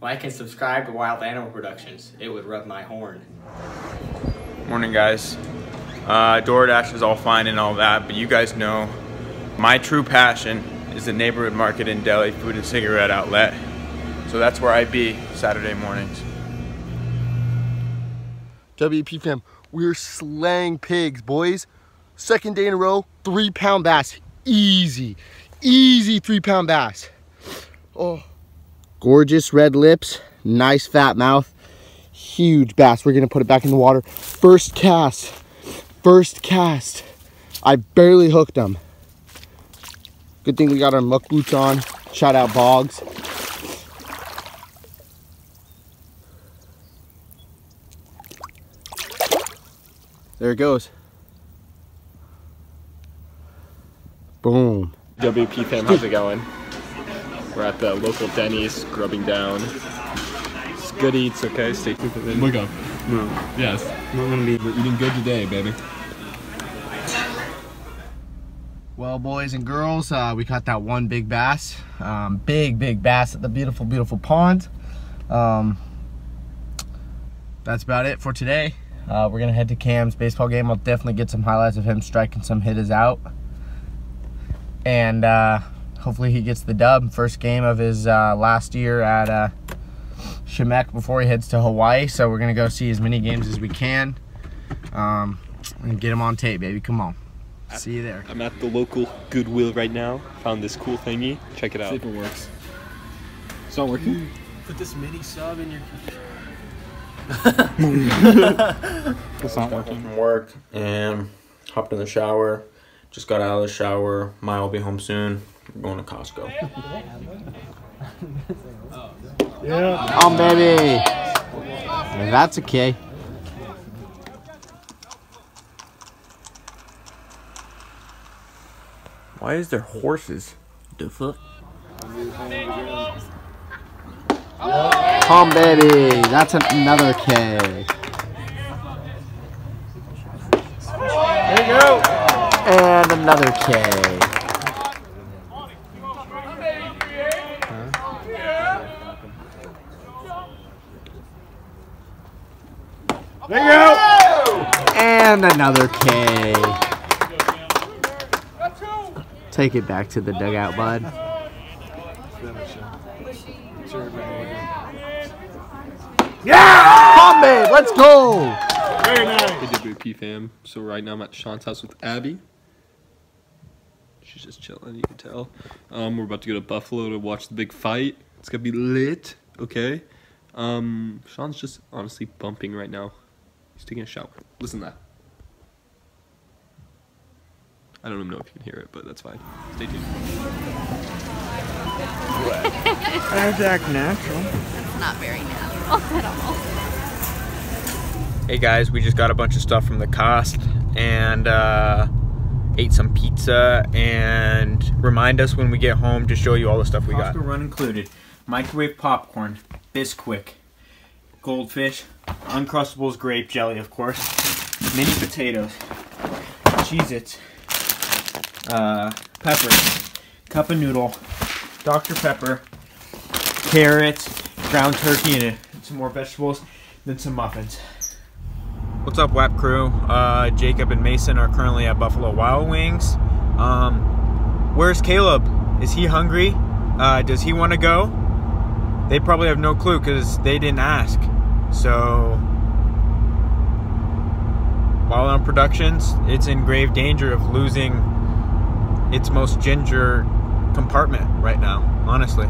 Like and subscribe to Wild Animal Productions. It would rub my horn. Morning, guys. DoorDash is all fine and all that, but you guys know my true passion is the neighborhood market and deli food and cigarette outlet. So that's where I be Saturday mornings. WP fam, we're slaying pigs, boys. Second day in a row, 3 pound bass. Easy, easy 3 pound bass. Oh, gorgeous red lips, nice fat mouth, huge bass. We're gonna put it back in the water. First cast, first cast. I barely hooked them. Good thing we got our muck boots on. Shout out Boggs. There it goes. Boom. WP fam, how's it going? We're at the local Denny's, grubbing down. It's good eats, okay? Stay tuned for this. Look up. No. Yes. We're eating good today, baby. Well, boys and girls, we caught that one big bass. Big bass at the beautiful, beautiful pond. That's about it for today. We're gonna head to Cam's baseball game. I'll definitely get some highlights of him striking some hitters out. And hopefully he gets the dub. First game of his last year at Shemek before he heads to Hawaii. So we're gonna go see as many games as we can and get him on tape, baby, come on. See you there. I'm at the local Goodwill right now. Found this cool thingy. Check it out. See if it works. It's not working? Put this mini sub in your computer. It's not working. From work and hopped in the shower. Just got out of the shower. Maya will be home soon. We're going to Costco. Yeah. Oh baby. Yeah, that's okay. Why is there horses? The fuck? Come baby, that's another K. There you go. And another K. There you go. And another K. Take it back to the dugout, bud. Yeah! Come babe, let's go! Very nice! Hey WP fam, so right now I'm at Sean's house with Abby. She's just chilling, you can tell. We're about to go to Buffalo to watch the big fight. It's gonna be lit, okay? Sean's just honestly bumping right now. He's taking a shower. Listen to that. I don't even know if you can hear it, but that's fine. Stay tuned. How's that natural? That's not very natural. Hey guys, we just got a bunch of stuff from the cost and ate some pizza, and remind us when we get home to show you all the stuff we got. Costco run included: microwave popcorn, Bisquick, Goldfish, Uncrustables grape jelly of course, mini potatoes, Cheez-Its, peppers, cup of noodle, Dr. Pepper, carrots, ground turkey, and some more vegetables, then some muffins. What's up, WAP crew? Jacob and Mason are currently at Buffalo Wild Wings. Where's Caleb? Is he hungry? Does he want to go? They probably have no clue because they didn't ask. So, Wild Animal Productions, it's in grave danger of losing its most ginger compartment right now, honestly.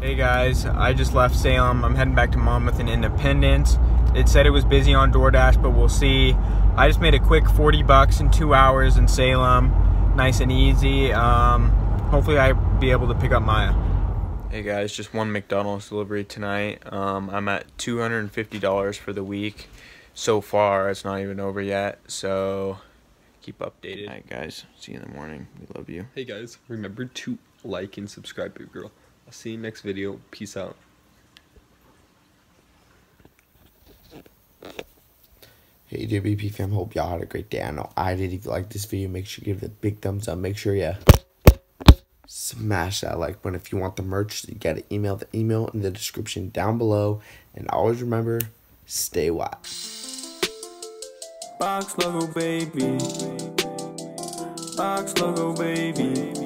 Hey guys, I just left Salem. I'm heading back to Monmouth and Independence. It said it was busy on DoorDash, but we'll see. I just made a quick 40 bucks in 2 hours in Salem. Nice and easy. Hopefully I'll be able to pick up Maya. Hey guys, just one McDonald's delivery tonight. I'm at $250 for the week. So far, it's not even over yet, so keep updated. All right guys, see you in the morning. We love you. Hey guys, remember to like and subscribe, baby girl. I'll see you next video. Peace out. Hey WP fam, hope y'all had a great day. I know I did. If you like this video, make sure you give it a big thumbs up. Make sure you smash that like button. If you want the merch, you gotta email the email in the description down below. And always remember, stay wild. Box logo baby. Box logo baby.